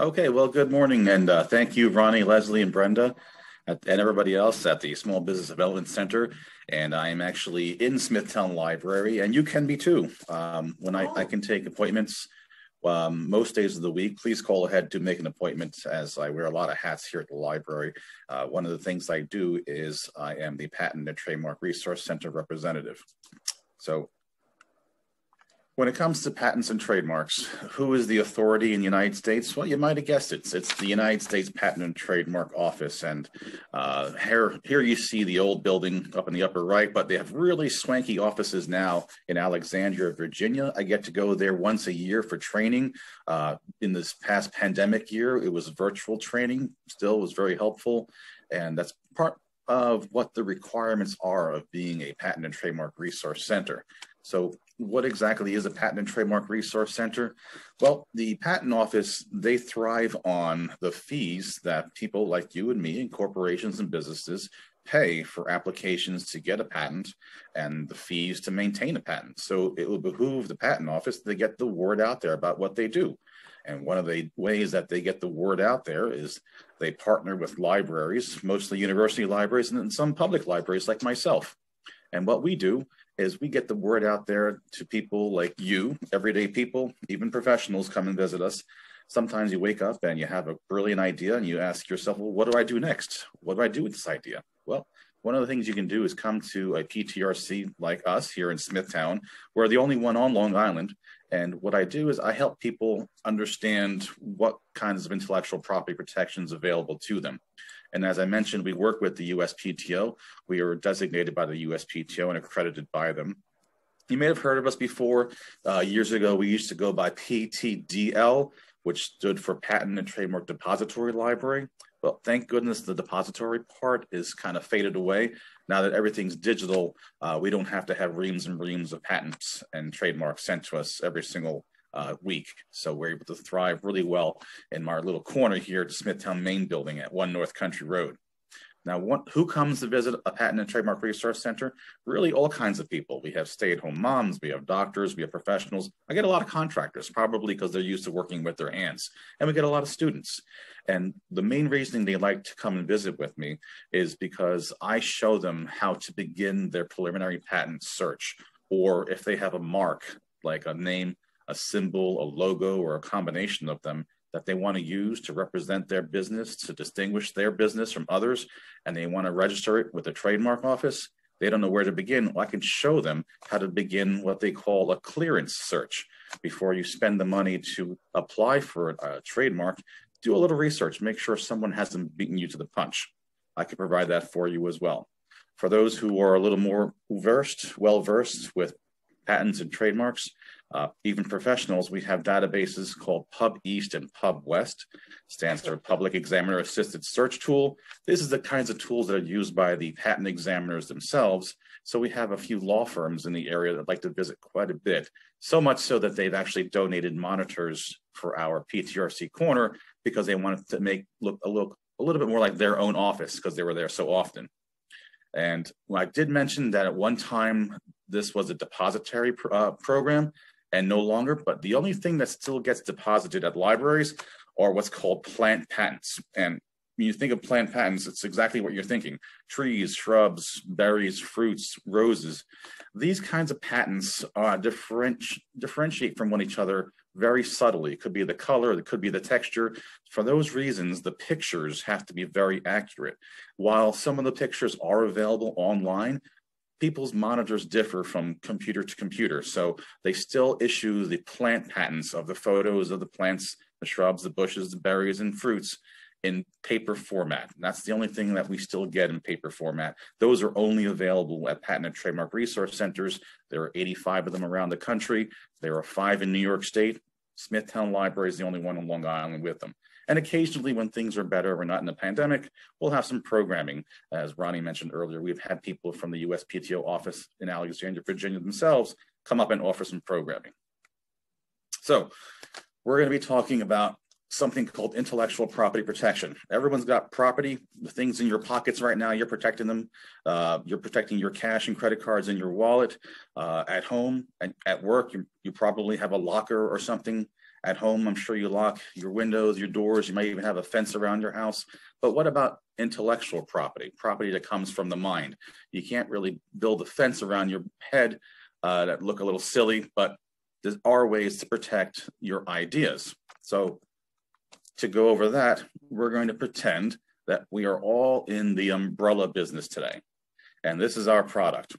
Okay, well, good morning, and thank you, Ronnie, Leslie, and Brenda, and everybody else at the Small Business Development Center. And I am actually in Smithtown Library, and you can be too. I can take appointments most days of the week. Please call ahead to make an appointment, as I wear a lot of hats here at the library. One of the things I do is I am the Patent and Trademark Resource Center representative. So, when it comes to patents and trademarks, who is the authority in the United States? Well, you might have guessed it's the United States Patent and Trademark Office. And here you see the old building up in the upper right, but they have really swanky offices now in Alexandria, Virginia. I get to go there once a year for training. In this past pandemic year, it was virtual training, still was very helpful. And that's part of what the requirements are of being a Patent and Trademark Resource Center. So what exactly is a Patent and Trademark Resource Center? Well, the Patent Office, they thrive on the fees that people like you and me and corporations and businesses pay for applications to get a patent and the fees to maintain a patent. So it will behoove the Patent Office to get the word out there about what they do. And one of the ways that they get the word out there is they partner with libraries, mostly university libraries, and then some public libraries like myself. And what we do is we get the word out there to people like you, everyday people, even professionals come and visit us. Sometimes you wake up and you have a brilliant idea and you ask yourself, well, what do I do next? What do I do with this idea? Well, one of the things you can do is come to a PTRC like us here in Smithtown. We're the only one on Long Island. And what I do is I help people understand what kinds of intellectual property protections available to them. And as I mentioned, we work with the USPTO. We are designated by the USPTO and accredited by them. You may have heard of us before. Years ago, we used to go by PTDL, which stood for Patent and Trademark Depository Library. Well, thank goodness the depository part is kind of faded away. Now that everything's digital, we don't have to have reams and reams of patents and trademarks sent to us every single week. So we're able to thrive really well in our little corner here at the Smithtown Main Building at 1 North Country Road. Now, who comes to visit a Patent and Trademark Resource Center? Really all kinds of people. We have stay-at-home moms, we have doctors, we have professionals. I get a lot of contractors, probably because they're used to working with their hands. And we get a lot of students. And the main reason they like to come and visit with me is because I show them how to begin their preliminary patent search, or if they have a mark, like a name, a symbol, a logo, or a combination of them that they want to use to represent their business, to distinguish their business from others, and they want to register it with the trademark office, they don't know where to begin. Well, I can show them how to begin what they call a clearance search. Before you spend the money to apply for a trademark, do a little research, make sure someone hasn't beaten you to the punch. I can provide that for you as well. For those who are a little more versed, well-versed with patents and trademarks, even professionals, we have databases called Pub East and Pub West, stands for Public Examiner Assisted Search Tool. This is the kinds of tools that are used by the patent examiners themselves. So we have a few law firms in the area that like to visit quite a bit, so much so that they've actually donated monitors for our PTRC corner because they wanted to make look a little bit more like their own office because they were there so often. And I did mention that at one time, this was a depository program and no longer, but the only thing that still gets deposited at libraries are what's called plant patents. And when you think of plant patents, it's exactly what you're thinking. Trees, shrubs, berries, fruits, roses. These kinds of patents differentiate from one each other very subtly. It could be the color, it could be the texture. For those reasons, the pictures have to be very accurate. While some of the pictures are available online, people's monitors differ from computer to computer, so they still issue the plant patents of the photos of the plants, the shrubs, the bushes, the berries, and fruits in paper format. And that's the only thing that we still get in paper format. Those are only available at Patent and Trademark Resource Centers. There are 85 of them around the country. There are 5 in New York State. Smithtown Library is the only one on Long Island with them. And occasionally when things are better, we're not in a pandemic, we'll have some programming. As Ronnie mentioned earlier, we've had people from the USPTO office in Alexandria, Virginia themselves come up and offer some programming. So we're going to be talking about something called intellectual property protection. Everyone's got property, the things in your pockets right now, you're protecting them. You're protecting your cash and credit cards in your wallet at home and at work. You probably have a locker or something At home, I'm sure you lock your windows, your doors, you may even have a fence around your house. But what about intellectual property, property that comes from the mind? You can't really build a fence around your head that look a little silly, but there are ways to protect your ideas. So to go over that, we're going to pretend that we are all in the umbrella business today. And this is our product,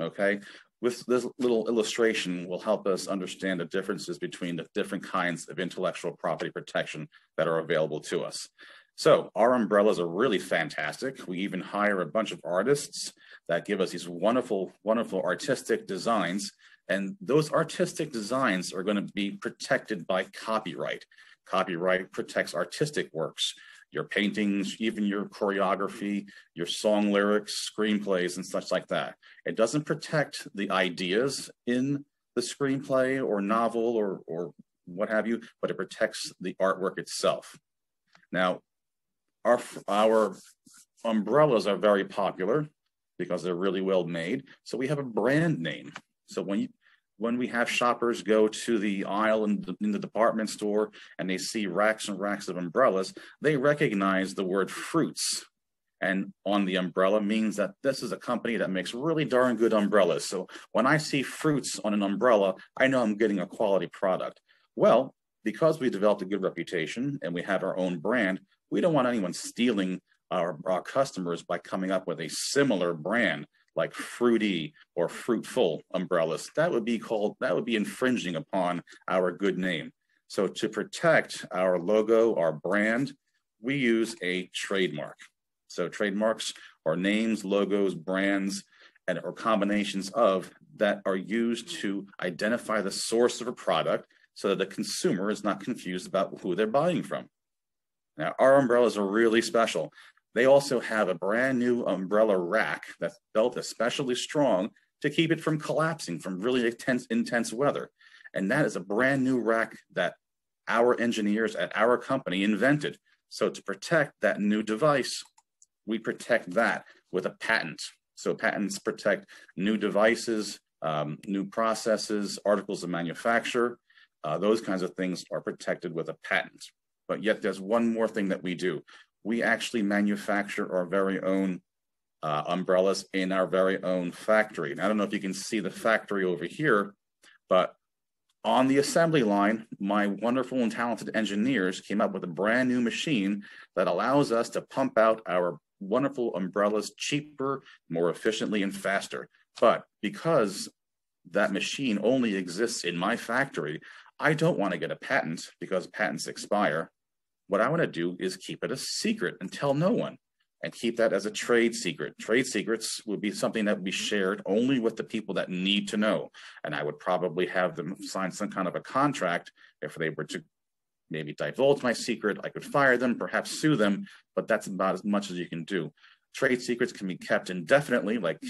okay? With this little illustration will help us understand the differences between the different kinds of intellectual property protection that are available to us. So our umbrellas are really fantastic. We even hire a bunch of artists that give us these wonderful, wonderful artistic designs. And those artistic designs are going to be protected by copyright. Copyright protects artistic works, your paintings, even your choreography, your song lyrics, screenplays, and such like that. It doesn't protect the ideas in the screenplay or novel or what have you, but it protects the artwork itself. Now, our umbrellas are very popular because they're really well made. So we have a brand name. So when we have shoppers go to the aisle in the department store and they see racks and racks of umbrellas, they recognize the word Fruits. And on the umbrella means that this is a company that makes really darn good umbrellas. So when I see Fruits on an umbrella, I know I'm getting a quality product. Well, because we developed a good reputation and we have our own brand, we don't want anyone stealing our customers by coming up with a similar brand like Fruity or Fruitful umbrellas. That would be infringing upon our good name. So to protect our logo, our brand, we use a trademark. So trademarks are names, logos, brands, and or combinations of that are used to identify the source of a product so that the consumer is not confused about who they're buying from. Now, our umbrellas are really special. They also have a brand new umbrella rack that's built especially strong to keep it from collapsing from really intense weather. And that is a brand new rack that our engineers at our company invented. So to protect that new device, we protect that with a patent. So patents protect new devices, new processes, articles of manufacture. Those kinds of things are protected with a patent. But yet there's one more thing that we do. We actually manufacture our very own umbrellas in our very own factory. And I don't know if you can see the factory over here, but on the assembly line, my wonderful and talented engineers came up with a brand new machine that allows us to pump out our wonderful umbrellas cheaper, more efficiently, and faster. But because that machine only exists in my factory, I don't want to get a patent because patents expire. What I want to do is keep it a secret and tell no one and keep that as a trade secret. Trade secrets would be something that would be shared only with the people that need to know. And I would probably have them sign some kind of a contract. If they were to maybe divulge my secret, I could fire them, perhaps sue them, but that's about as much as you can do. Trade secrets can be kept indefinitely like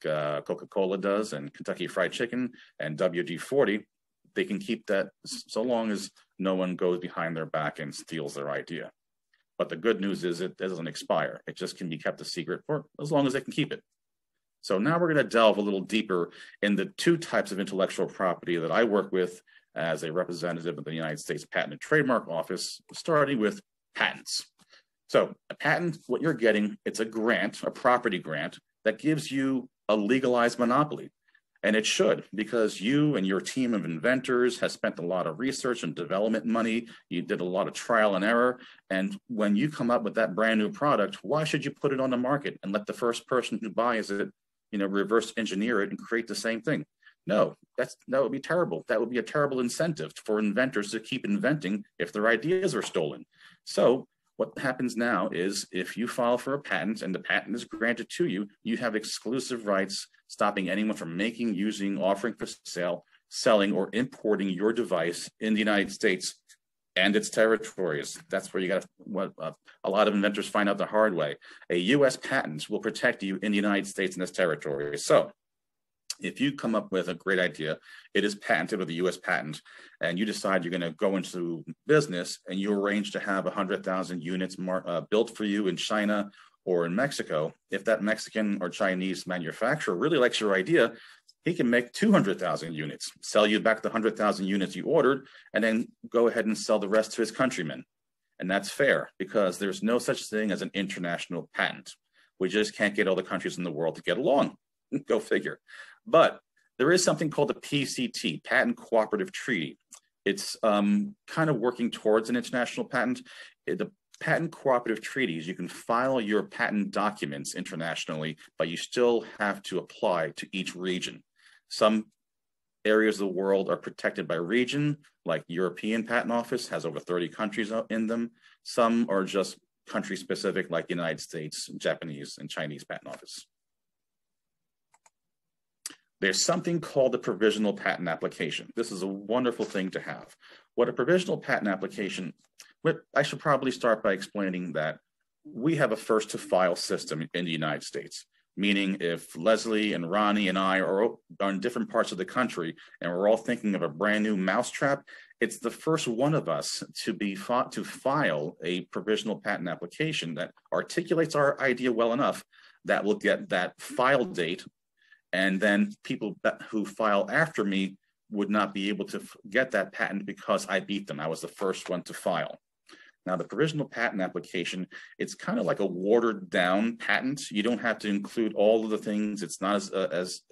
Coca-Cola does and Kentucky Fried Chicken and WD-40. They can keep that so long as no one goes behind their back and steals their idea. But the good news is it doesn't expire. It just can be kept a secret for as long as they can keep it. So now we're going to delve a little deeper in the two types of intellectual property that I work with as a representative of the United States Patent and Trademark Office, starting with patents. So a patent, what you're getting, it's a grant, a property grant that gives you a legalized monopoly. And it should, because you and your team of inventors has spent a lot of research and development money. You did a lot of trial and error. And when you come up with that brand new product, why should you put it on the market and let the first person who buys it, reverse engineer it and create the same thing? No, that would be terrible. That would be a terrible incentive for inventors to keep inventing if their ideas are stolen. So what happens now is if you file for a patent and the patent is granted to you, you have exclusive rights stopping anyone from making, using, offering for sale, selling, or importing your device in the United States and its territories. That's where you got a lot of inventors find out the hard way. A U.S. patent will protect you in the United States and its territories. So if you come up with a great idea, it is patented with a U.S. patent, and you decide you're going to go into business and you arrange to have 100,000 units built for you in China or in Mexico. If that Mexican or Chinese manufacturer really likes your idea, he can make 200,000 units, sell you back the 100,000 units you ordered, and then go ahead and sell the rest to his countrymen. And that's fair, because there's no such thing as an international patent. We just can't get all the countries in the world to get along. Go figure. But there is something called the PCT, Patent Cooperative Treaty. It's kind of working towards an international patent. The patent cooperative treaties, you can file your patent documents internationally, but you still have to apply to each region. Some areas of the world are protected by region, like European Patent Office has over 30 countries in them. Some are just country specific, like the United States, Japanese, and Chinese Patent Office. There's something called the provisional patent application. This is a wonderful thing to have. What a provisional patent application, I should probably start by explaining that we have a first to file system in the United States, meaning if Leslie and Ronnie and I are on different parts of the country and we're all thinking of a brand new mousetrap, it's the first one of us to file a provisional patent application that articulates our idea well enough that will get that file date. And then people who file after me would not be able to get that patent because I beat them. I was the first one to file. Now, the provisional patent application, it's kind of like a watered down patent. You don't have to include all of the things. It's not as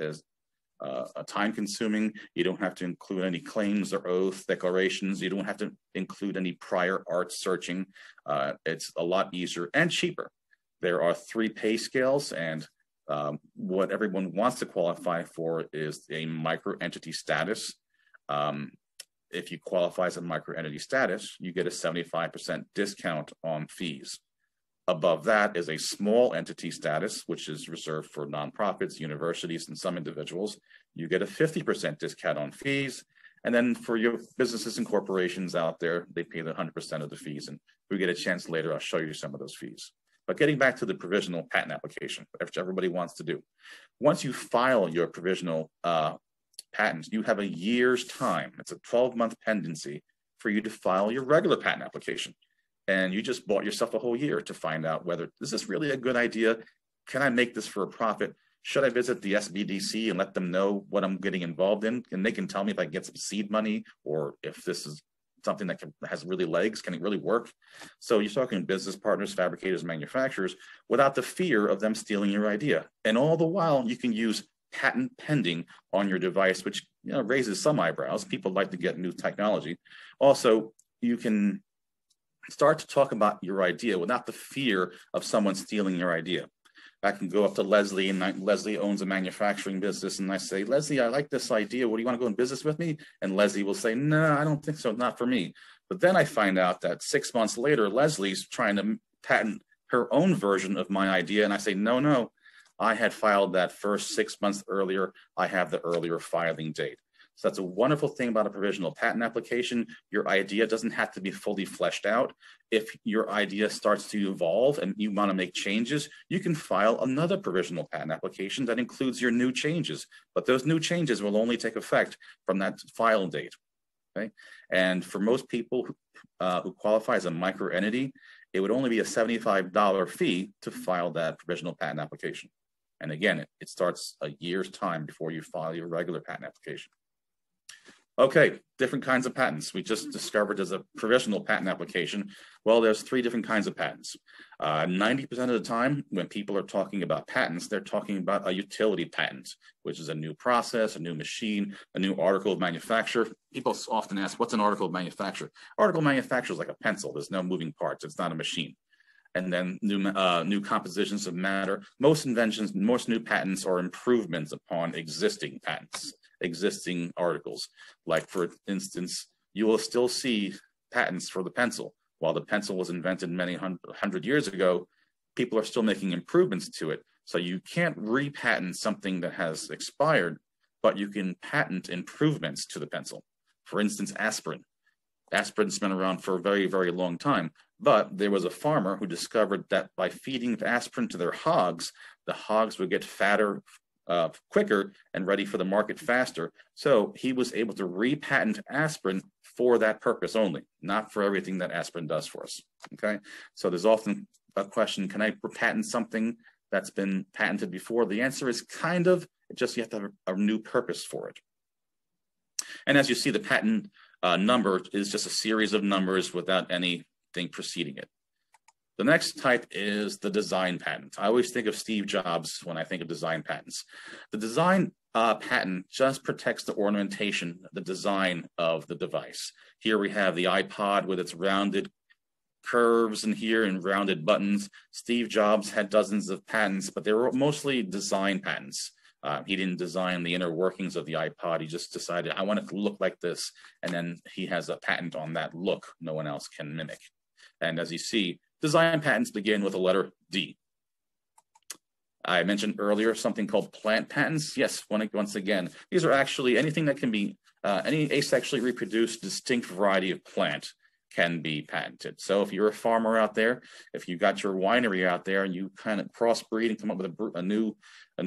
time consuming. You don't have to include any claims or oath declarations. You don't have to include any prior art searching. It's a lot easier and cheaper. There are 3 pay scales, and what everyone wants to qualify for is a micro entity status. If you qualify as a micro entity status, you get a 75% discount on fees. Above that is a small entity status, which is reserved for nonprofits, universities, and some individuals. You get a 50% discount on fees. And then for your businesses and corporations out there, they pay 100% of the fees. And if we get a chance later, I'll show you some of those fees. But getting back to the provisional patent application, which everybody wants to do. Once you file your provisional patent, you have a year's time. It's a 12-month pendency for you to file your regular patent application. And you just bought yourself a whole year to find out whether this is really a good idea. Can I make this for a profit? Should I visit the SBDC and let them know what I'm getting involved in? And they can tell me if I can get some seed money or if this is something that has really legs, can it really work? So you're talking business partners, fabricators, manufacturers, without the fear of them stealing your idea. And all the while, you can use patent pending on your device, which, you know, raises some eyebrows. People like to get new technology. Also, you can start to talk about your idea without the fear of someone stealing your idea. I can go up to Leslie, and Leslie owns a manufacturing business, and I say, Leslie, I like this idea. What, do you want to go in business with me? And Leslie will say, no, I don't think so. Not for me. But then I find out that 6 months later, Leslie's trying to patent her own version of my idea. And I say, no, I had filed that first 6 months earlier. I have the earlier filing date. So that's a wonderful thing about a provisional patent application. Your idea doesn't have to be fully fleshed out. If your idea starts to evolve and you want to make changes, you can file another provisional patent application that includes your new changes. But those new changes will only take effect from that file date. Okay? And for most people who qualify as a micro entity, it would only be a $75 fee to file that provisional patent application. And again, it starts a year's time before you file your regular patent application. Okay, different kinds of patents. We just discovered there's a provisional patent application. Well, there's 3 different kinds of patents. 90% of the time when people are talking about patents, they're talking about a utility patent, which is a new process, a new machine, a new article of manufacture. People often ask, what's an article of manufacture? Article of manufacture is like a pencil. There's no moving parts. It's not a machine. And then new compositions of matter. Most inventions, most new patents are improvements upon existing patents. Existing articles. Like, for instance, you will still see patents for the pencil. While the pencil was invented many hundred years ago, people are still making improvements to it. So you can't repatent something that has expired, but you can patent improvements to the pencil. For instance, aspirin. Aspirin's been around for a very, very long time, but there was a farmer who discovered that by feeding aspirin to their hogs, the hogs would get fatter, quicker, and ready for the market faster. So he was able to repatent aspirin for that purpose only, not for everything that aspirin does for us. Okay, so there's often a question, can I patent something that's been patented before? The answer is kind of, It just, you have to have a new purpose for it. And as you see, the patent number is just a series of numbers without anything preceding it. The next type is the design patent. I always think of Steve Jobs when I think of design patents. The design patent just protects the ornamentation, the design of the device. Here we have the iPod with its rounded curves in here and rounded buttons. Steve Jobs had dozens of patents, but they were mostly design patents. He didn't design the inner workings of the iPod. He just decided, I want it to look like this. And then he has a patent on that look no one else can mimic. And as you see, design patents begin with the letter D. I mentioned earlier something called plant patents. Yes, once again, these are actually anything that can be, any asexually reproduced distinct variety of plant can be patented. So if you're a farmer out there, if you got your winery out there and you kind of crossbreed and come up with a new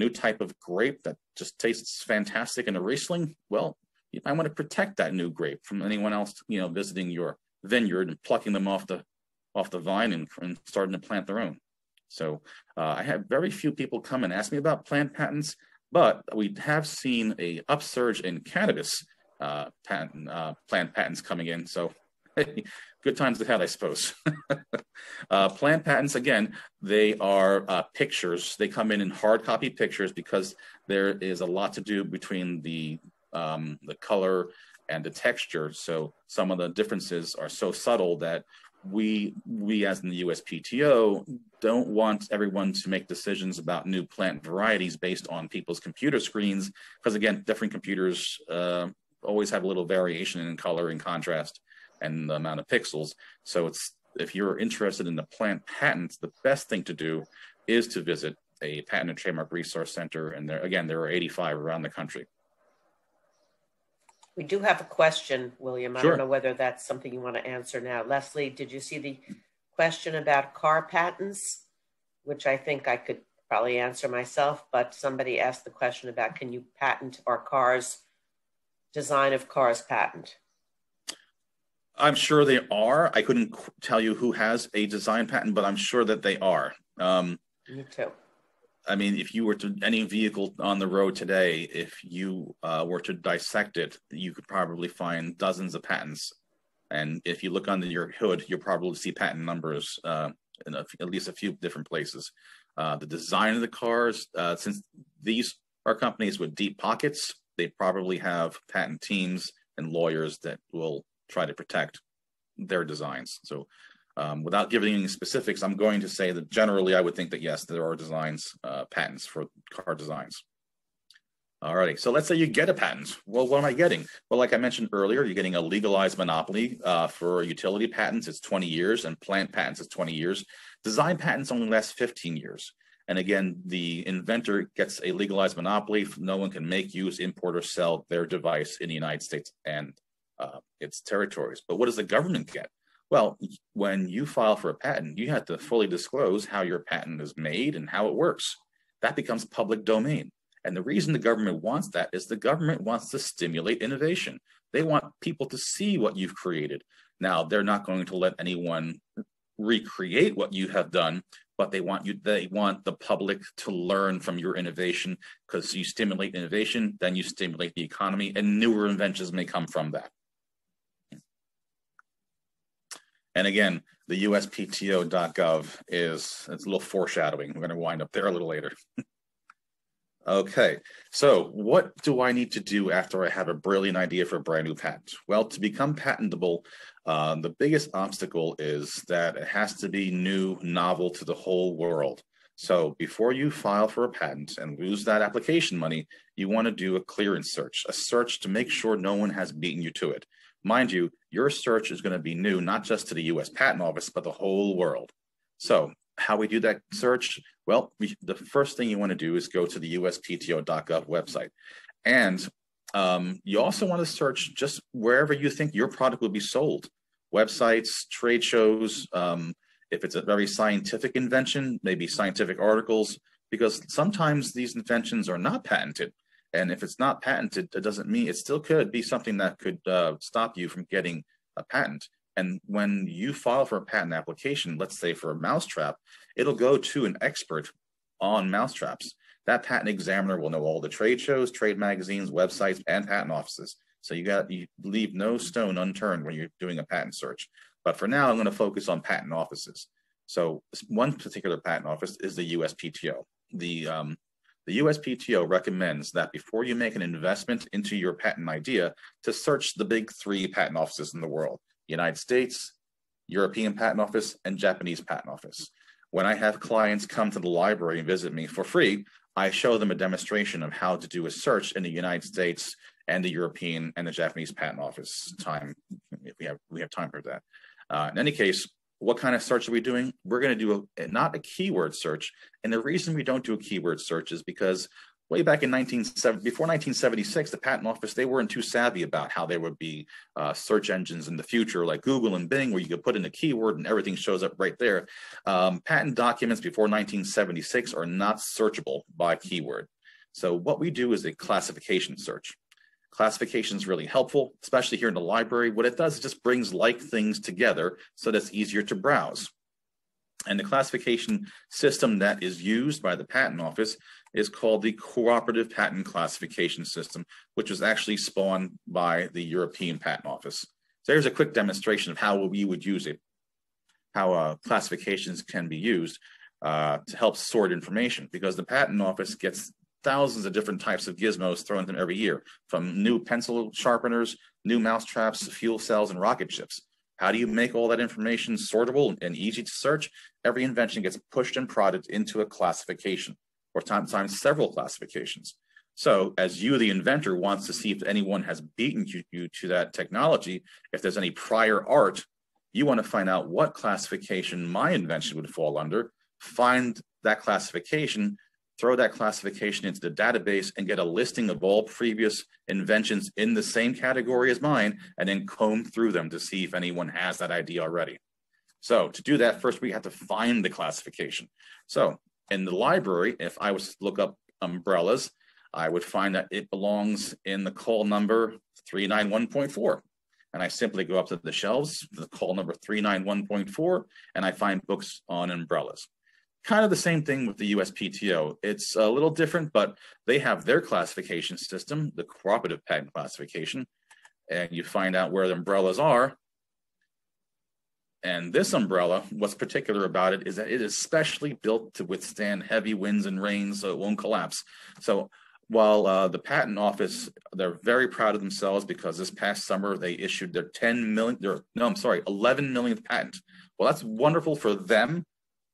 type of grape that just tastes fantastic in a Riesling, well, you might want to protect that new grape from anyone else, you know, visiting your vineyard and plucking them off the vine and starting to plant their own. So I have very few people come and ask me about plant patents, but we have seen an upsurge in cannabis plant patents coming in. So hey, good times ahead, I suppose. Plant patents, again, they are pictures. They come in hard copy pictures because there is a lot to do between the color and the texture. So some of the differences are so subtle that we as in the USPTO don't want everyone to make decisions about new plant varieties based on people's computer screens, because again, different computers always have a little variation in color and contrast and the amount of pixels. So it's, if you're interested in the plant patents, the best thing to do is to visit a Patent and Trademark Resource Center. And there, again, there are 85 around the country. We do have a question, William. I Sure. don't know whether that's something you want to answer now. Leslie, did you see the question about car patents, which I think I could probably answer myself, but somebody asked the question about, can you patent our cars, design of cars patent? I'm sure they are. I couldn't tell you who has a design patent, but I'm sure that they are. Me too. I mean, if you were to, any vehicle on the road today, if you were to dissect it, you could probably find dozens of patents. And if you look under your hood, you'll probably see patent numbers in at least a few different places. The design of the cars, since these are companies with deep pockets, they probably have patent teams and lawyers that will try to protect their designs. So without giving any specifics, I'm going to say that generally I would think that yes, there are designs, patents for car designs. Alrighty, so let's say you get a patent. Well, what am I getting? Well, like I mentioned earlier, you're getting a legalized monopoly for utility patents, it's 20 years, and plant patents is 20 years. Design patents only last 15 years. And again, the inventor gets a legalized monopoly. No one can make, use, import, or sell their device in the United States and its territories. But what does the government get? Well, when you file for a patent, you have to fully disclose how your patent is made and how it works. That becomes public domain. And the reason the government wants that is the government wants to stimulate innovation. They want people to see what you've created. Now, they're not going to let anyone recreate what you have done, but they want the public to learn from your innovation, because you stimulate innovation, then you stimulate the economy, and newer inventions may come from that. And again, the USPTO.gov it's a little foreshadowing. We're going to wind up there a little later. Okay, so what do I need to do after I have a brilliant idea for a brand new patent? Well, to become patentable, the biggest obstacle is that it has to be new, novel to the whole world. So before you file for a patent and lose that application money, you want to do a clearance search, a search to make sure no one has beaten you to it. Mind you, your search is going to be new, not just to the U.S. Patent Office, but the whole world. So how we do that search? Well, the first thing you want to do is go to the USPTO.gov website. And you also want to search just wherever you think your product will be sold. Websites, trade shows, if it's a very scientific invention, maybe scientific articles, because sometimes these inventions are not patented. And if it's not patented, it doesn't mean, it still could be something that could stop you from getting a patent. And when you file for a patent application, let's say for a mousetrap, it'll go to an expert on mousetraps. That patent examiner will know all the trade shows, trade magazines, websites, and patent offices. So you leave no stone unturned when you're doing a patent search. But for now, I'm going to focus on patent offices. So one particular patent office is the USPTO. The USPTO recommends that before you make an investment into your patent idea, to search the big three patent offices in the world: United States, European Patent Office, and Japanese Patent Office. When I have clients come to the library and visit me for free, I show them a demonstration of how to do a search in the United States and the European and the Japanese Patent Office time, if we have time for that. In any case, what kind of search are we doing? We're going to do not a keyword search. And the reason we don't do a keyword search is because way back in before 1976, the Patent Office, they weren't too savvy about how there would be search engines in the future, like Google and Bing, where you could put in a keyword and everything shows up right there. Patent documents before 1976 are not searchable by keyword. So what we do is a classification search. Classification is really helpful, especially here in the library. What it does is just brings like things together so that it's easier to browse. And the classification system that is used by the Patent Office is called the Cooperative Patent Classification System, which was actually spawned by the European Patent Office. So there's a quick demonstration of how we would use it, how classifications can be used to help sort information, because the Patent Office gets thousands of different types of gizmos thrown at them every year, from new pencil sharpeners, new mousetraps, fuel cells, and rocket ships. How do you make all that information sortable and easy to search? Every invention gets pushed and prodded into a classification, or sometimes several classifications. So as you, the inventor, wants to see if anyone has beaten you to that technology, if there's any prior art, you want to find out what classification my invention would fall under, find that classification, throw that classification into the database, and get a listing of all previous inventions in the same category as mine, and then comb through them to see if anyone has that idea already. So to do that, first we have to find the classification. So in the library, if I was to look up umbrellas, I would find that it belongs in the call number 391.4. And I simply go up to the shelves, the call number 391.4, and I find books on umbrellas. Kind of the same thing with the USPTO. It's a little different, but they have their classification system, the Cooperative Patent Classification, and you find out where the umbrellas are. And this umbrella, what's particular about it is that it is specially built to withstand heavy winds and rains so it won't collapse. So while the Patent Office, they're very proud of themselves because this past summer they issued their 11 millionth patent. Well, that's wonderful for them.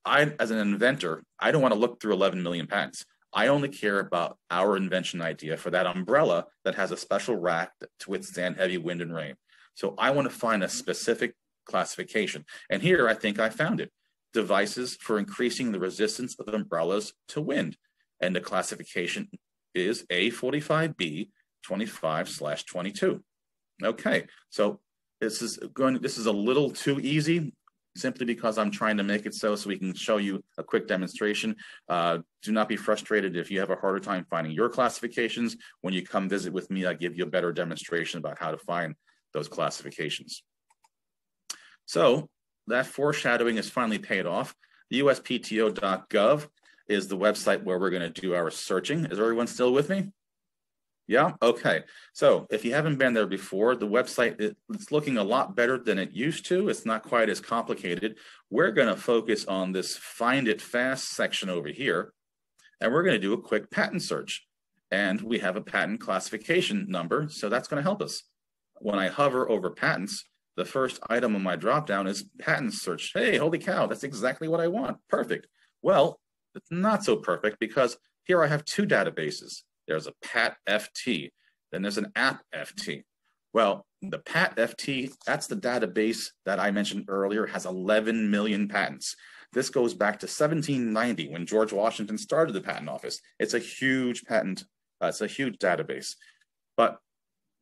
I, as an inventor, I don't want to look through 11 million patents. I only care about our invention idea for that umbrella that has a special rack to withstand heavy wind and rain. So I want to find a specific classification. And here I think I found it. Devices for increasing the resistance of umbrellas to wind. And the classification is A45B25/22. Okay, so this is a little too easy, simply because I'm trying to make it so we can show you a quick demonstration. Do not be frustrated if you have a harder time finding your classifications. When you come visit with me, I give you a better demonstration about how to find those classifications. So that foreshadowing is finally paid off. The USPTO.gov is the website where we're going to do our searching. Is everyone still with me? Yeah, okay. So if you haven't been there before, the website, it's looking a lot better than it used to. It's not quite as complicated. We're going to focus on this Find It Fast section over here, and we're going to do a quick patent search. And we have a patent classification number, so that's going to help us. When I hover over patents, the first item on my dropdown is patent search. Hey, holy cow, that's exactly what I want. Perfect. Well, it's not so perfect, because here I have two databases. There's a PatFT, then there's an AppFT. Well, the PatFT, that's the database that I mentioned earlier, has 11 million patents. This goes back to 1790 when George Washington started the Patent Office. It's a huge patent, it's a huge database, but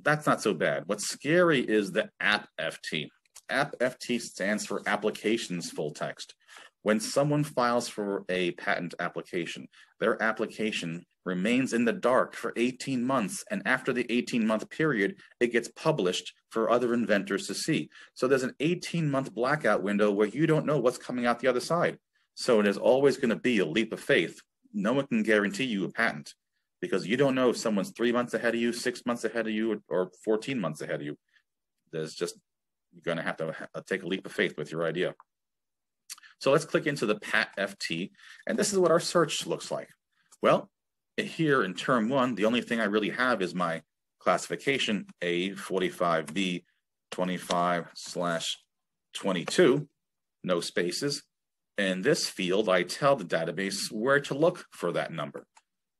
that's not so bad. What's scary is the AppFT. AppFT stands for Applications Full Text. When someone files for a patent application, their application remains in the dark for 18 months. And after the 18-month period, it gets published for other inventors to see. So there's an 18-month blackout window where you don't know what's coming out the other side. So it is always going to be a leap of faith no one can guarantee you a patent because you don't know if someone's 3 months ahead of you, 6 months ahead of you, or 14 months ahead of you. There's just, you're going to have to take a leap of faith with your idea. So let's click into the PatFT, and this is what our search looks like. Well, here in term one, the only thing I really have is my classification A45B25/22, no spaces. In this field, I tell the database where to look for that number.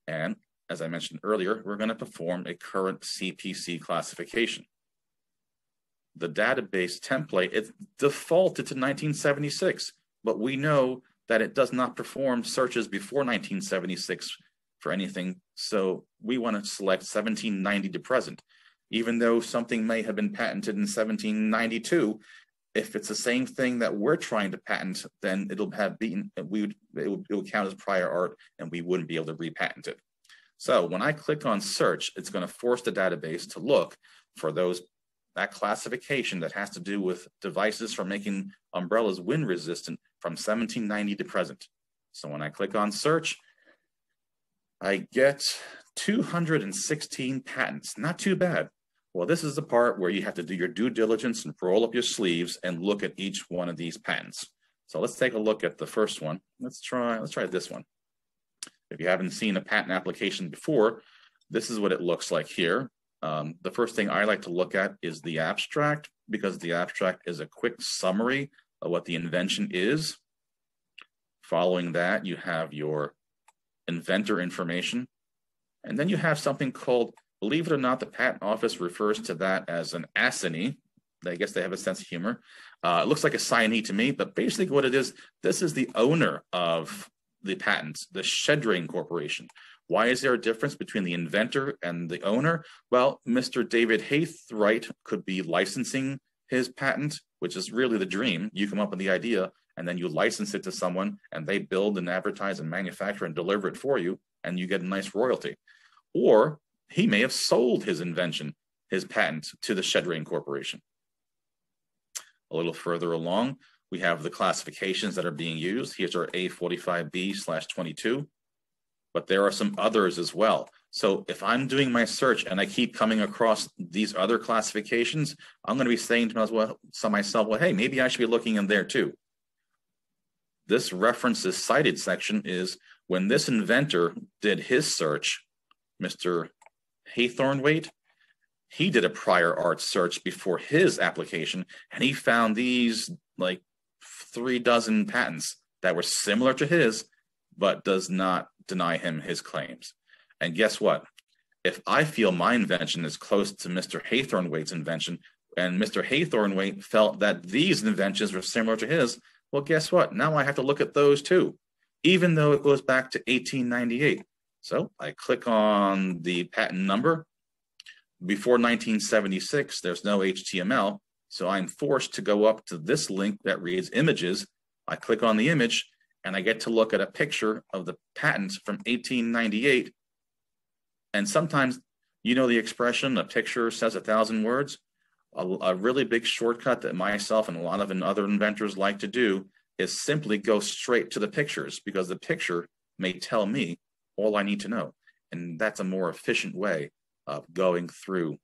And as I mentioned earlier, we're going to perform a current CPC classification. The database template, it's defaulted to 1976, but we know that it does not perform searches before 1976 for anything. So we want to select 1790 to present. Even though something may have been patented in 1792, if it's the same thing that we're trying to patent, then it'll have been, it would count as prior art and we wouldn't be able to repatent it. So when I click on search, it's going to force the database to look for those, that classification that has to do with devices for making umbrellas wind resistant from 1790 to present. So when I click on search, I get 216 patents, not too bad. Well, this is the part where you have to do your due diligence and roll up your sleeves and look at each one of these patents. So let's take a look at the first one. Let's try this one. If you haven't seen a patent application before, this is what it looks like here. The first thing I like to look at is the abstract, because the abstract is a quick summary of what the invention is. Following that, you have your inventor information. And then you have something called, believe it or not, the Patent Office refers to that as an assignee. I guess they have a sense of humor. It looks like a signee to me, but basically what it is, this is the owner of the patents, the Shedrain Corporation. Why is there a difference between the inventor and the owner? Well, Mr. David Haythornwaite could be licensing his patent, which is really the dream. You come up with the idea, and then you license it to someone, and they build and advertise and manufacture and deliver it for you, and you get a nice royalty. Or he may have sold his invention, his patent, to the Shedrain Corporation. A little further along, we have the classifications that are being used. Here's our A45B/22, but there are some others as well. So if I'm doing my search and I keep coming across these other classifications, I'm going to be saying to myself, well, hey, maybe I should be looking in there too. This references cited section is when this inventor did his search, Mr. Haythornwaite, he did a prior art search before his application, and he found these like 3 dozen patents that were similar to his, but does not deny him his claims. And guess what? If I feel my invention is close to Mr. Haythornwaite's invention, and Mr. Haythornwaite felt that these inventions were similar to his, well, guess what? Now I have to look at those too, even though it goes back to 1898. So I click on the patent number. Before 1976, there's no HTML. So I'm forced to go up to this link that reads images. I click on the image and I get to look at a picture of the patent from 1898. And sometimes, you know, the expression, a picture says 1,000 words. A really big shortcut that myself and a lot of other inventors like to do is simply go straight to the pictures, because the picture may tell me all I need to know. And that's a more efficient way of going through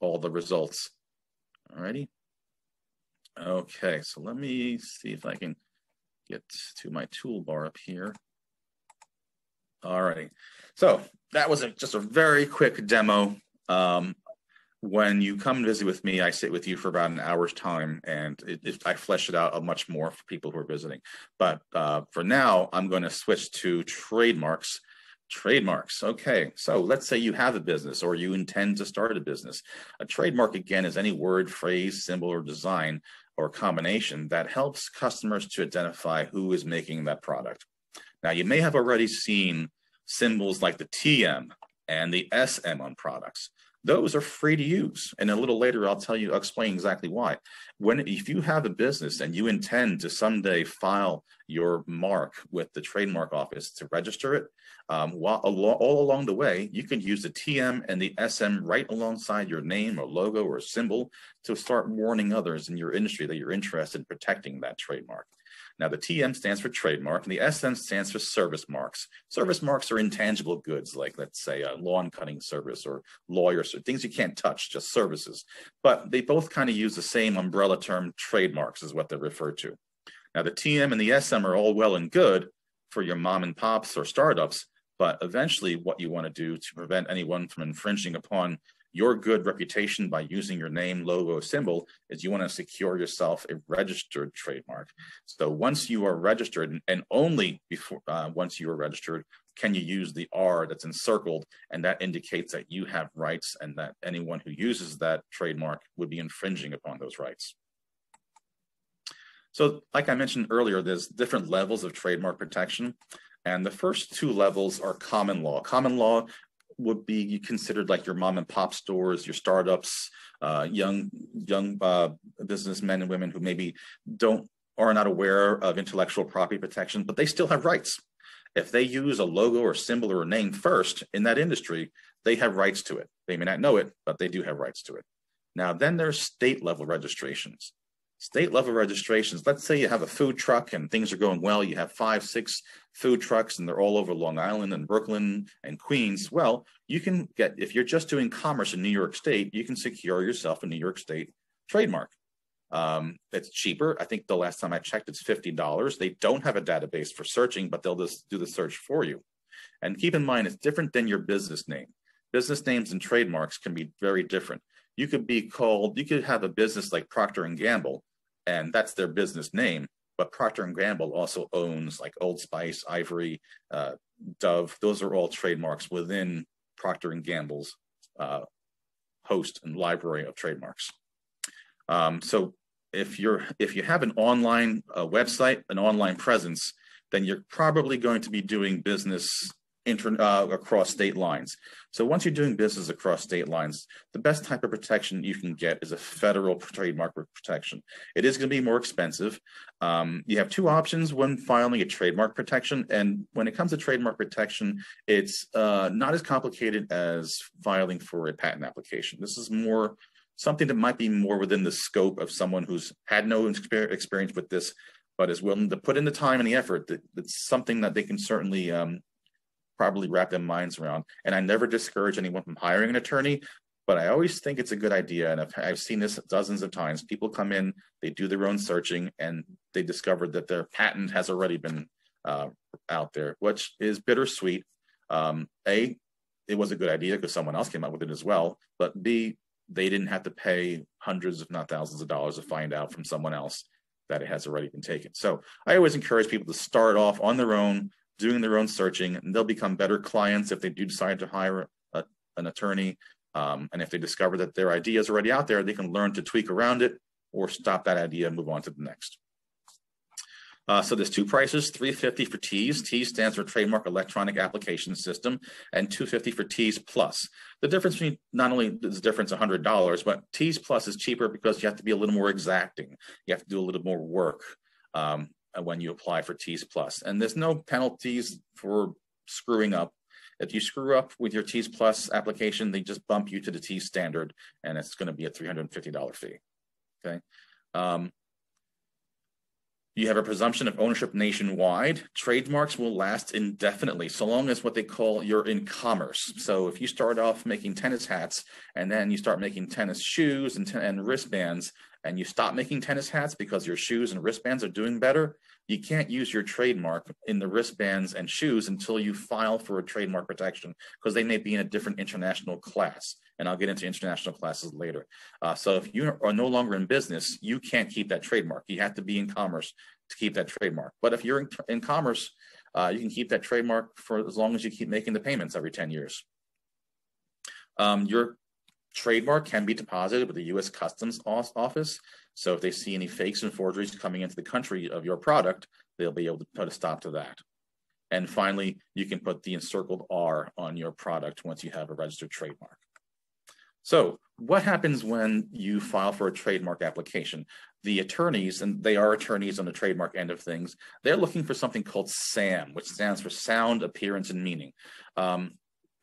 all the results. Alrighty. Okay, so let me see if I can get to my toolbar up here. Alrighty. So that was just a very quick demo. When you come visit with me, I sit with you for about an hour's time, and I flesh it out much more for people who are visiting. But for now, I'm going to switch to trademarks. Trademarks. Okay, so let's say you have a business or you intend to start a business. A trademark, again, is any word, phrase, symbol, or design or combination that helps customers to identify who is making that product. Now, you may have already seen symbols like the TM and the SM on products. Those are free to use, and a little later I'll explain exactly why. If you have a business and you intend to someday file your mark with the trademark office to register it, all along the way, you can use the TM and the SM right alongside your name or logo or symbol to start warning others in your industry that you're interested in protecting that trademark. Now, the TM stands for trademark, and the SM stands for service marks. Service marks are intangible goods, like, let's say, a lawn cutting service or lawyers, or things you can't touch, just services. But they both kind of use the same umbrella term, trademarks is what they're referred to. Now, the TM and the SM are all well and good for your mom and pops or startups, but eventually what you want to do to prevent anyone from infringing upon your good reputation by using your name, logo, symbol is you want to secure yourself a registered trademark. So once you are registered, and only before once you are registered, can you use the R that's encircled, and that indicates that you have rights and that anyone who uses that trademark would be infringing upon those rights. So like I mentioned earlier, there's different levels of trademark protection, and the first two levels are common law. Common law would be considered like your mom and pop stores, your startups, young businessmen and women who maybe are not aware of intellectual property protection, but they still have rights. If they use a logo or symbol or a name first in that industry, they have rights to it. They may not know it, but they do have rights to it. Now, then there's state level registrations. State level registrations, let's say you have a food truck and things are going well, you have 5, 6 food trucks and they're all over Long Island and Brooklyn and Queens. Well, you can get, if you're just doing commerce in New York State, you can secure yourself a New York State trademark. It's cheaper. I think the last time I checked, it's $50. They don't have a database for searching, but they'll just do the search for you. And keep in mind, it's different than your business name. Business names and trademarks can be very different. You could be called, you could have a business like Procter & Gamble, and that's their business name, but Procter & Gamble also owns like Old Spice, Ivory, Dove. Those are all trademarks within Procter & Gamble's host and library of trademarks. So if you have an online website, an online presence, then you're probably going to be doing business across state lines. So once you're doing business across state lines, the best type of protection you can get is a federal trademark protection. It is going to be more expensive. You have two options when filing a trademark protection. And when it comes to trademark protection, it's not as complicated as filing for a patent application. This is more something that might be more within the scope of someone who's had no experience with this, but is willing to put in the time and the effort. That's something that they can certainly probably wrap their minds around. And I never discourage anyone from hiring an attorney, but I always think it's a good idea. And I've seen this dozens of times. People come in, they do their own searching, and they discover that their patent has already been out there, which is bittersweet. A, it was a good idea because someone else came up with it as well, but B, they didn't have to pay hundreds, if not thousands of dollars to find out from someone else that it has already been taken. So I always encourage people to start off on their own, doing their own searching, and they'll become better clients if they do decide to hire an attorney. And if they discover that their idea is already out there, they can learn to tweak around it or stop that idea and move on to the next. So there's two prices, $350 for TEAS. TEAS stands for Trademark Electronic Application System, and $250 for TEAS Plus. The difference between, not only is the difference $100, but TEAS Plus is cheaper because you have to be a little more exacting. You have to do a little more work when you apply for TEAS Plus. And there's no penalties for screwing up. If you screw up with your TEAS Plus application, they just bump you to the TEAS standard, and it's going to be a $350 fee. Okay. You have a presumption of ownership nationwide. Trademarks will last indefinitely, so long as what they call you're in commerce. So if you start off making tennis hats, and then you start making tennis shoes and wristbands, and you stop making tennis hats because your shoes and wristbands are doing better, you can't use your trademark in the wristbands and shoes until you file for a trademark protection, because they may be in a different international class. And I'll get into international classes later. So if you are no longer in business, you can't keep that trademark. You have to be in commerce to keep that trademark. But if you're in commerce, you can keep that trademark for as long as you keep making the payments every 10 years. Your trademark can be deposited with the U.S. Customs Office. So if they see any fakes and forgeries coming into the country of your product, they'll be able to put a stop to that. And finally, you can put the encircled R on your product once you have a registered trademark. So what happens when you file for a trademark application? The attorneys, and they are attorneys on the trademark end of things, they're looking for something called SAM, which stands for sound, appearance, and meaning.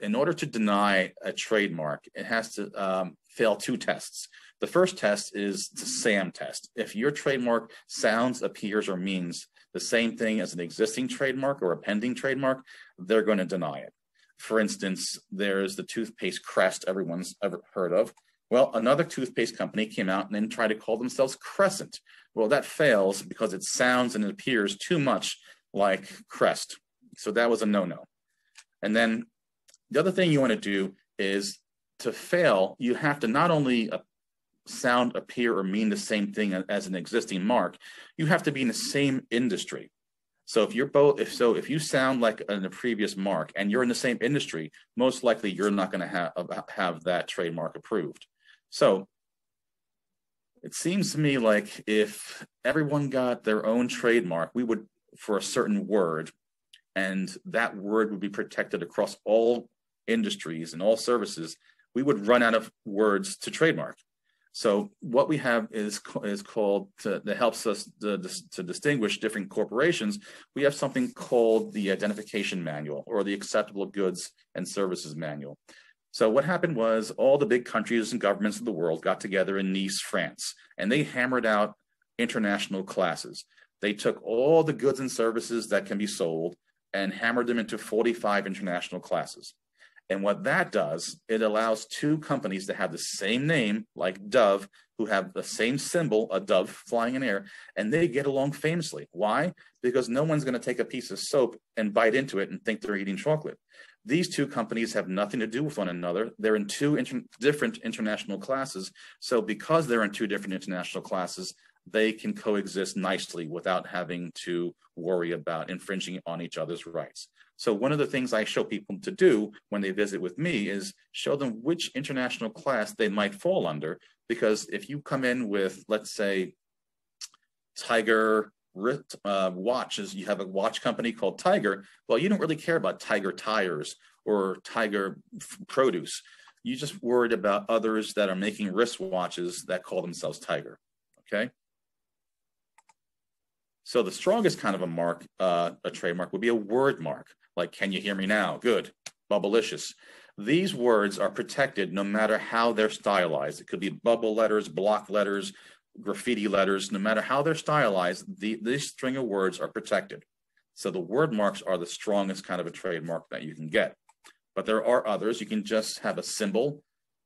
In order to deny a trademark, it has to fail two tests. The first test is the SAM test. If your trademark sounds, appears, or means the same thing as an existing trademark or a pending trademark, they're going to deny it. For instance, there's the toothpaste Crest everyone's ever heard of. Well, another toothpaste company came out and then tried to call themselves Crescent. Well, that fails because it sounds and it appears too much like Crest. So that was a no-no. And then the other thing you want to do is to fail, you have to not only sound, appear, or mean the same thing as an existing mark, you have to be in the same industry. So if you're both, if you sound like a previous mark and you're in the same industry, most likely you're not going to have that trademark approved. So it seems to me like if everyone got their own trademark, we would, for a certain word, and that word would be protected across all industries and all services, we would run out of words to trademark. So what we have is called, that helps us to distinguish different corporations, we have something called the Identification Manual or the Acceptable Goods and Services Manual. So what happened was all the big countries and governments of the world got together in Nice, France, and they hammered out international classes. They took all the goods and services that can be sold and hammered them into 45 international classes. And what that does, it allows two companies that have the same name, like Dove, who have the same symbol, a dove flying in air, and they get along famously. Why? Because no one's going to take a piece of soap and bite into it and think they're eating chocolate. These two companies have nothing to do with one another. They're in two different international classes. So because they're in two different international classes, they can coexist nicely without having to worry about infringing on each other's rights. So one of the things I show people to do when they visit with me is show them which international class they might fall under, because if you come in with, let's say, Tiger watches, you have a watch company called Tiger, well, you don't really care about Tiger Tires or Tiger Produce. You're just worried about others that are making wristwatches that call themselves Tiger, okay? So the strongest kind of a mark, a trademark, would be a word mark, like can you hear me now? Good, bubblicious. These words are protected no matter how they're stylized. It could be bubble letters, block letters, graffiti letters, no matter how they're stylized, this string of words are protected. So the word marks are the strongest kind of a trademark that you can get. But there are others. You can just have a symbol.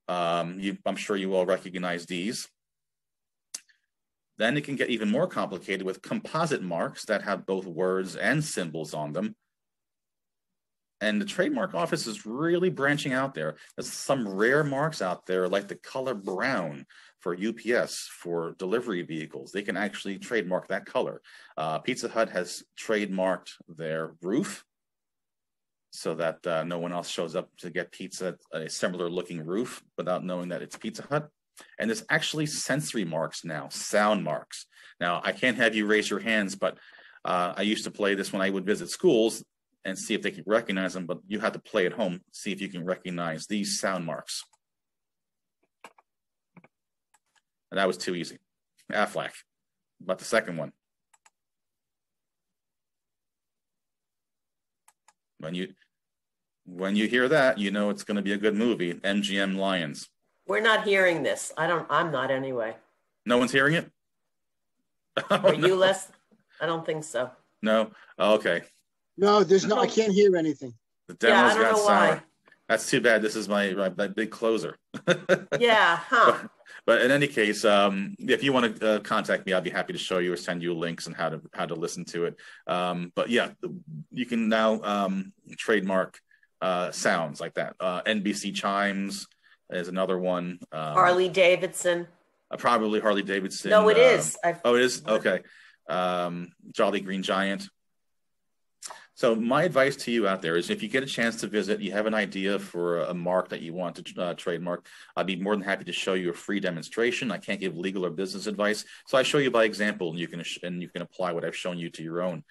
I'm sure you all recognize these. Then it can get even more complicated with composite marks that have both words and symbols on them. And the trademark office is really branching out there. There's some rare marks out there like the color brown for UPS, for delivery vehicles. They can actually trademark that color. Pizza Hut has trademarked their roof so that no one else shows up to get pizza, a similar looking roof, without knowing that it's Pizza Hut. And there's actually sensory marks now, sound marks. Now, I can't have you raise your hands, but I used to play this when I would visit schools and see if they could recognize them, but you have to play at home, see if you can recognize these sound marks. And that was too easy. Aflac, about the second one. When you hear that, you know it's going to be a good movie, MGM Lions. We're not hearing this. I'm not anyway. No one's hearing it? Are you less? I don't think so. No? Oh, okay. No, there's no, I can't hear anything. The demo's got sound. That's too bad. This is my big closer. Yeah, huh. But in any case, if you want to contact me, I'd be happy to show you or send you links on how to listen to it. But yeah, you can now trademark sounds like that. NBC chimes is another one. Harley Davidson. Probably Harley Davidson. No, it is. Oh, it is? Okay. Jolly Green Giant. So my advice to you out there is if you get a chance to visit, you have an idea for a mark that you want to trademark, I'd be more than happy to show you a free demonstration. I can't give legal or business advice. So I show you by example, and you can apply what I've shown you to your own.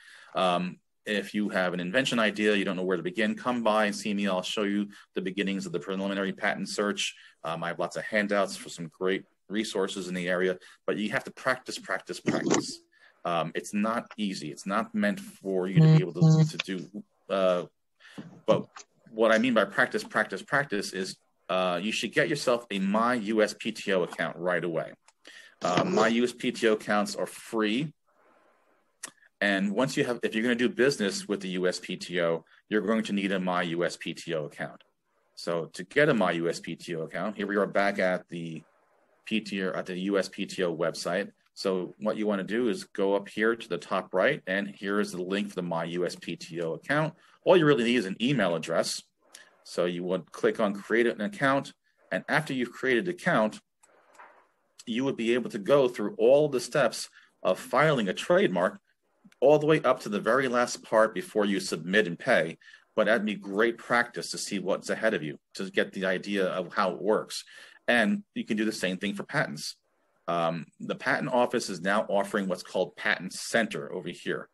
If you have an invention idea, you don't know where to begin, come by and see me. I'll show you the beginnings of the preliminary patent search. I have lots of handouts for some great resources in the area, but you have to practice, practice, practice. It's not easy. It's not meant for you to be able to do, but what I mean by practice, practice, practice is you should get yourself a MyUSPTO account right away. MyUSPTO accounts are free. And once you have, if you're going to do business with the USPTO, you're going to need a MyUSPTO account. So to get a MyUSPTO account, here we are back at the USPTO website. So what you want to do is go up here to the top right, and here is the link for the MyUSPTO account. All you really need is an email address. So you would click on create an account. And after you've created an account, you would be able to go through all the steps of filing a trademark all the way up to the very last part before you submit and pay. But that'd be great practice to see what's ahead of you, to get the idea of how it works. And you can do the same thing for patents. The Patent Office is now offering what's called Patent Center over here.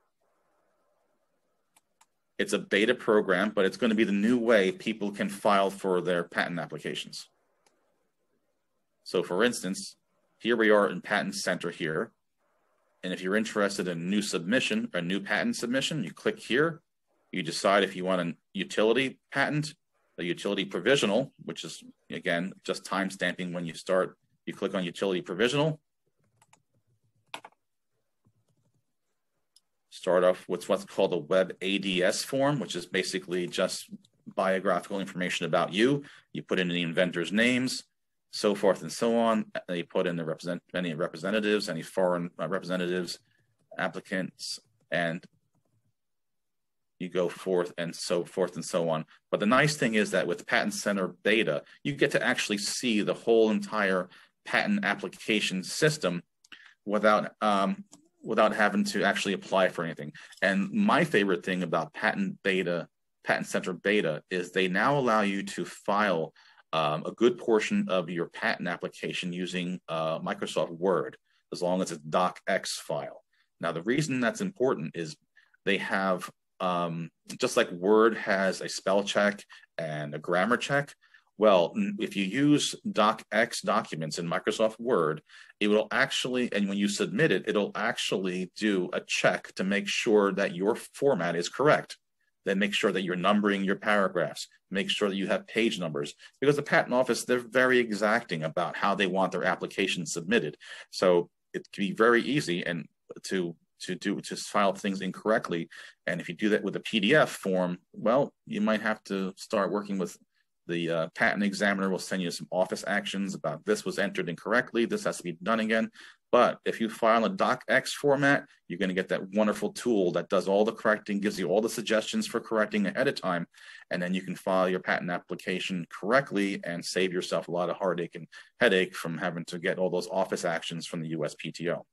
It's a beta program, but it's going to be the new way people can file for their patent applications. So for instance, here we are in Patent Center here. And if you're interested in new submission, a new patent submission, you click here. You decide if you want a utility patent, a utility provisional, which is, again, just time stamping when you start. You click on utility provisional. Start off with what's called a web ADS form, which is basically just biographical information about you. You put in the inventor's names, so forth and so on. They put in the any representatives, any foreign representatives, applicants, and you go forth and so on. But the nice thing is that with Patent Center Beta, you get to actually see the whole entire patent application system without, without having to actually apply for anything. And my favorite thing about Patent Center Beta is they now allow you to file a good portion of your patent application using Microsoft Word, as long as it's a docx file. Now, the reason that's important is they have, just like Word has a spell check and a grammar check, well, if you use docx documents in Microsoft Word, it will actually, and when you submit it, it'll actually do a check to make sure that your format is correct. Then make sure that you're numbering your paragraphs, make sure that you have page numbers, because the Patent Office, they're very exacting about how they want their application submitted. So it can be very easy and to file things incorrectly. And if you do that with a PDF form, well, you might have to start working with the patent examiner. Will send you some office actions about this was entered incorrectly, this has to be done again. But if you file a docx format, you're going to get that wonderful tool that does all the correcting, gives you all the suggestions for correcting ahead of time, and then you can file your patent application correctly and save yourself a lot of heartache and headache from having to get all those office actions from the USPTO.